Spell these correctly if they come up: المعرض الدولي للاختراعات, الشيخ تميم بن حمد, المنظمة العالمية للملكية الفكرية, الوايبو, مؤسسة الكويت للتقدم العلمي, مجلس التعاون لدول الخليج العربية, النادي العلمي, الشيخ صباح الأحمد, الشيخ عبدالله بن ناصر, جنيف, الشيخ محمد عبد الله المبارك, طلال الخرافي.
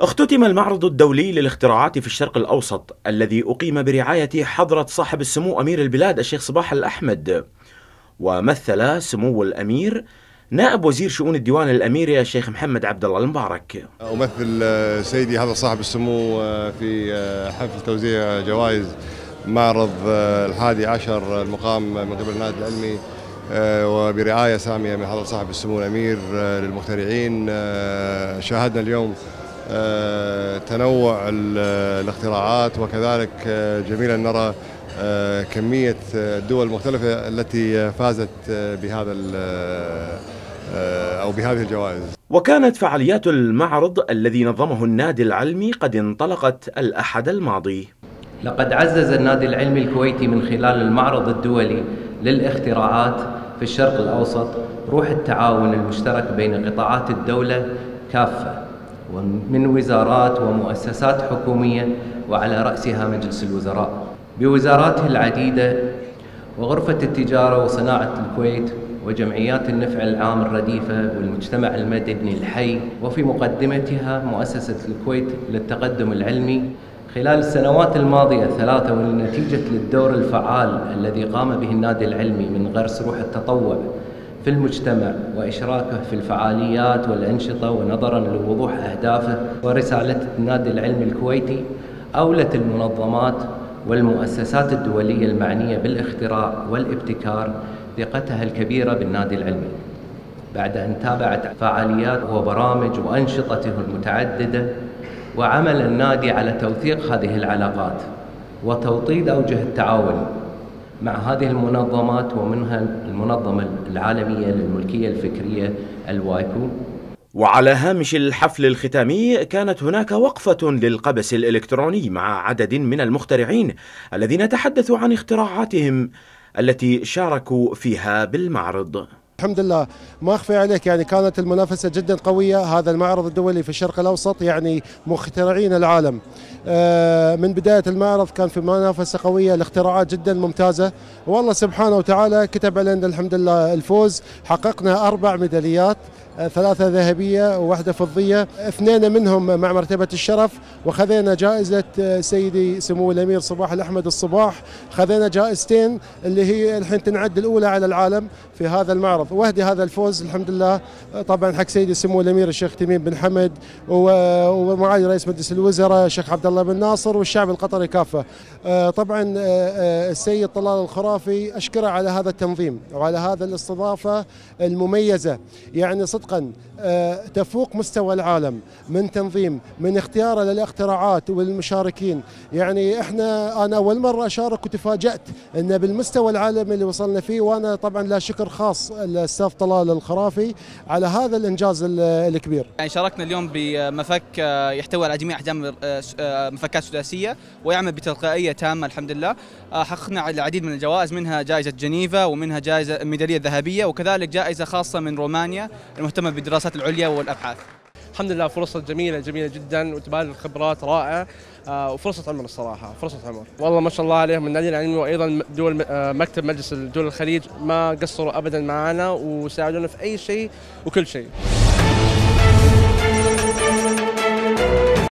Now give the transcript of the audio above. اختتم المعرض الدولي للاختراعات في الشرق الأوسط الذي أقيم برعاية حضرة صاحب السمو أمير البلاد الشيخ صباح الأحمد، ومثل سمو الأمير نائب وزير شؤون الديوان الأميري الشيخ محمد عبد الله المبارك. أمثل سيدي هذا صاحب السمو في حفل توزيع جوائز معرض 11 المقام من قبل النادي العلمي وبرعاية سامية من حضرة صاحب السمو الأمير للمخترعين. شاهدنا اليوم تنوع الاختراعات، وكذلك جميل أن نرى كمية الدول المختلفة التي فازت بهذا أو بهذه الجوائز. وكانت فعاليات المعرض الذي نظمه النادي العلمي قد انطلقت الأحد الماضي. لقد عزز النادي العلمي الكويتي من خلال المعرض الدولي للاختراعات في الشرق الأوسط روح التعاون المشترك بين قطاعات الدولة كافة ومن وزارات ومؤسسات حكومية وعلى رأسها مجلس الوزراء بوزاراته العديدة وغرفة التجارة وصناعة الكويت وجمعيات النفع العام الرديفة والمجتمع المدني الحي، وفي مقدمتها مؤسسة الكويت للتقدم العلمي خلال السنوات الماضية 3 ونتيجة للدور الفعال الذي قام به النادي العلمي من غرس روح التطوع في المجتمع وإشراكه في الفعاليات والأنشطة، ونظراً لوضوح أهدافه ورسالة النادي العلمي الكويتي أولت المنظمات والمؤسسات الدولية المعنية بالاختراع والابتكار ثقتها الكبيرة بالنادي العلمي بعد أن تابعت فعاليات وبرامج وأنشطته المتعددة. وعمل النادي على توثيق هذه العلاقات وتوطيد أوجه التعاون مع هذه المنظمات ومنها المنظمة العالمية للملكية الفكرية الوايبو. وعلى هامش الحفل الختامي كانت هناك وقفة للقبس الإلكتروني مع عدد من المخترعين الذين تحدثوا عن اختراعاتهم التي شاركوا فيها بالمعرض. الحمد لله ما أخفي عليك، يعني كانت المنافسة جدا قوية. هذا المعرض الدولي في الشرق الأوسط يعني مخترعين العالم، من بداية المعرض كان في منافسة قوية، الاختراعات جدا ممتازة، والله سبحانه وتعالى كتب علينا الحمد لله الفوز. حققنا 4 ميداليات، 3 ذهبية و1 فضية، 2 منهم مع مرتبة الشرف، وخذينا جائزة سيدي سمو الأمير صباح الأحمد الصباح، خذينا جائزتين اللي هي الحين تنعد الأولى على العالم في هذا المعرض. واهدي هذا الفوز الحمد لله طبعا حق سيدي سمو الأمير الشيخ تميم بن حمد ومعالي رئيس مجلس الوزراء الشيخ عبدالله بن ناصر والشعب القطري كافة. طبعا السيد طلال الخرافي أشكره على هذا التنظيم وعلى هذا الاستضافة المميزة، يعني تفوق مستوى العالم من تنظيم، من اختياره للاختراعات والمشاركين. يعني انا اول مرة اشارك وتفاجأت ان بالمستوى العالمي اللي وصلنا فيه، وانا طبعا لا شكر خاص للاستاذ طلال الخرافي على هذا الانجاز الكبير. يعني شاركنا اليوم بمفك يحتوي على جميع احجام مفكات سداسية ويعمل بتلقائية تامة الحمد لله. حققنا العديد من الجوائز، منها جائزة جنيفا ومنها جائزة ميدالية ذهبية وكذلك جائزة خاصة من رومانيا مهتمة بالدراسات العليا والأبحاث. الحمد لله فرصة جميلة جميلة جدا، وتبادل الخبرات رائع، وفرصة عمر الصراحة، فرصة عمر والله ما شاء الله عليهم. النادي العلمي وأيضا دول مكتب مجلس دول الخليج ما قصروا أبدا معنا وساعدونا في أي شيء وكل شيء.